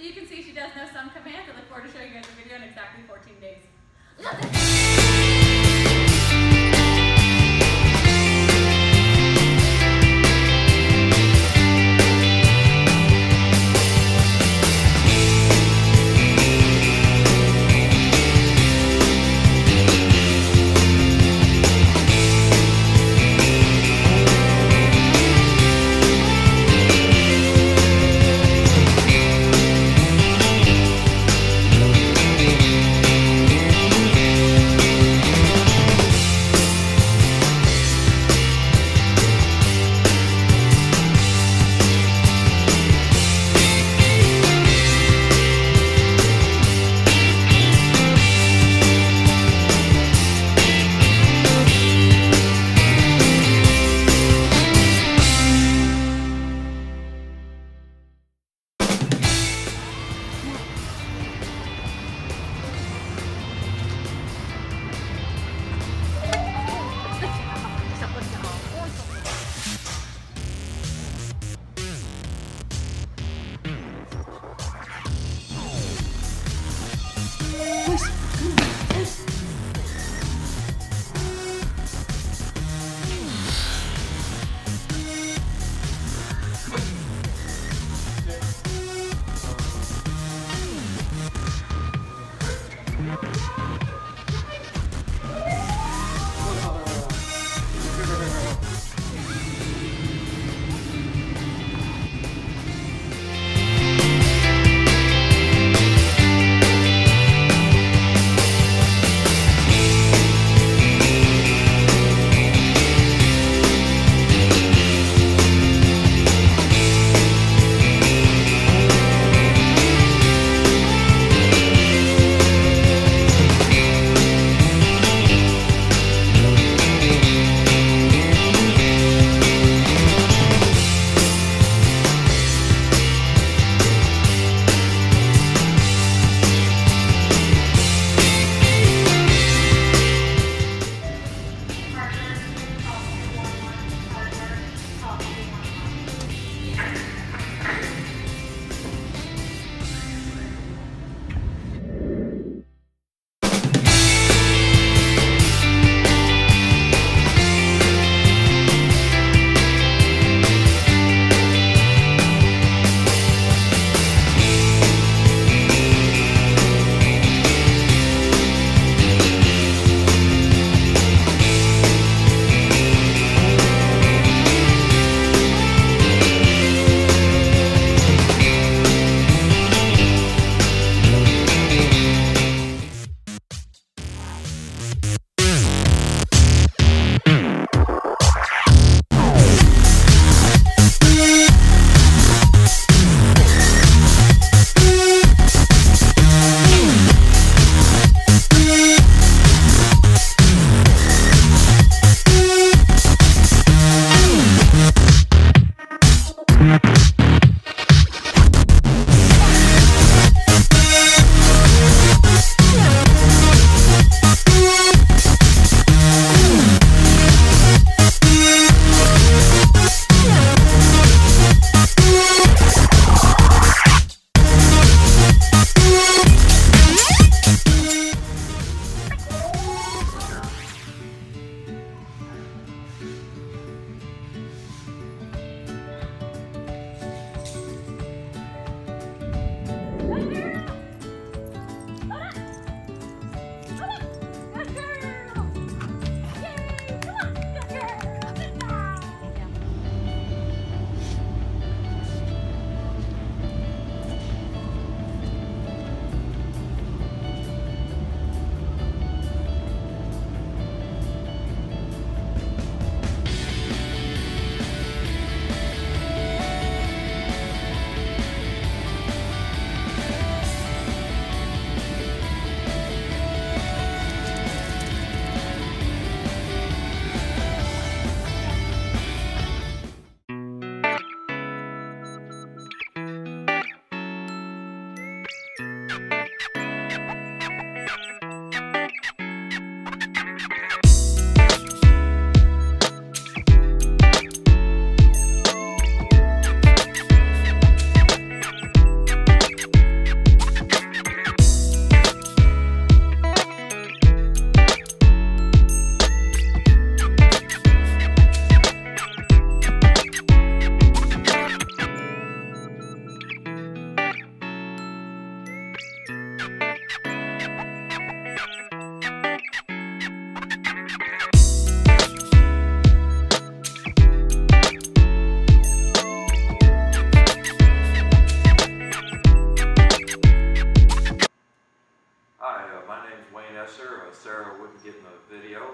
So you can see she does know some commands. I look forward to showing you guys the video in exactly 14 days. Love it.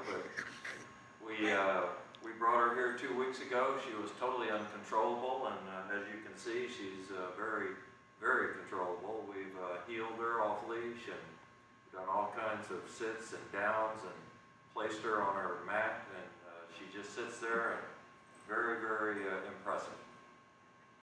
but we brought her here 2 weeks ago. She was totally uncontrollable, and as you can see, she's very, very controllable. We've healed her off leash and done all kinds of sits and downs and placed her on her mat, and she just sits there and very, very impressive.